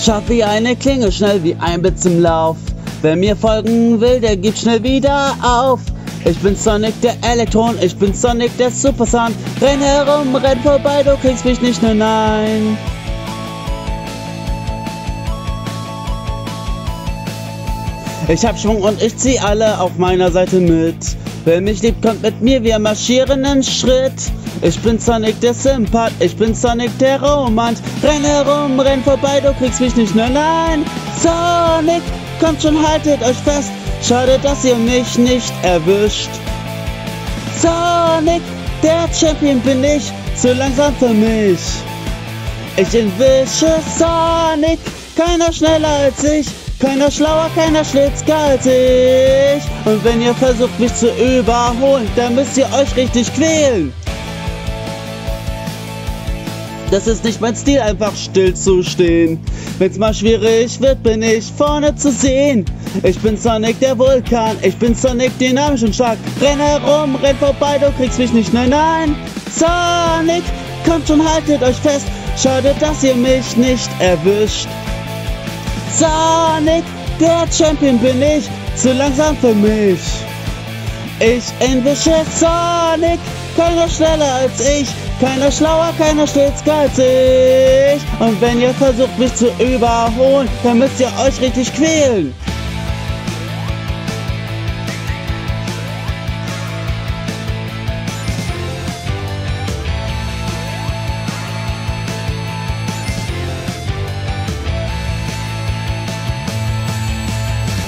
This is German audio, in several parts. Scharf wie eine Klinge, schnell wie ein Blitz im Lauf. Wer mir folgen will, der gibt schnell wieder auf. Ich bin Sonic der Elektron, ich bin Sonic der Superson. Renn herum, renn vorbei, du kriegst mich nicht, nur nein. Ich hab Schwung und ich zieh alle auf meiner Seite mit. Wer mich liebt, kommt mit mir, wir marschieren in Schritt. Ich bin Sonic der Sympath, ich bin Sonic der Romant. Renn herum, renn vorbei, du kriegst mich nicht, nur nein. Sonic, kommt schon, haltet euch fest. Schade, dass ihr mich nicht erwischt. Sonic, der Champion bin ich, zu langsam für mich. Ich entwische Sonic, keiner schneller als ich, keiner schlauer, keiner schlitzger als ich. Und wenn ihr versucht, mich zu überholen, dann müsst ihr euch richtig quälen. Das ist nicht mein Stil, einfach still zu stehen. Wenn's mal schwierig wird, bin ich vorne zu sehen. Ich bin Sonic der Vulkan, ich bin Sonic dynamisch und stark. Renn herum, renn vorbei, du kriegst mich nicht, nein, nein. Sonic, kommt schon, haltet euch fest. Schade, dass ihr mich nicht erwischt. Sonic, der Champion bin ich, zu langsam für mich. Ich entwische Sonic, keiner schneller als ich, keiner schlauer, keiner schlitzger als ich. Und wenn ihr versucht, mich zu überholen, dann müsst ihr euch richtig quälen.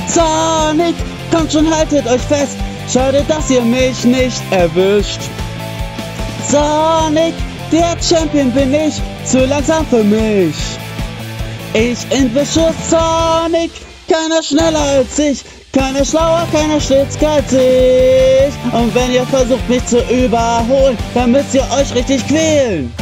Sonic, kommt schon, haltet euch fest. Schade, dass ihr mich nicht erwischt. Sonic, der Champion bin ich, zu langsam für mich. Ich entwische Sonic, keiner schneller als ich, keiner schlauer, keiner schlitzger als ich. Und wenn ihr versucht, mich zu überholen, dann müsst ihr euch richtig quälen.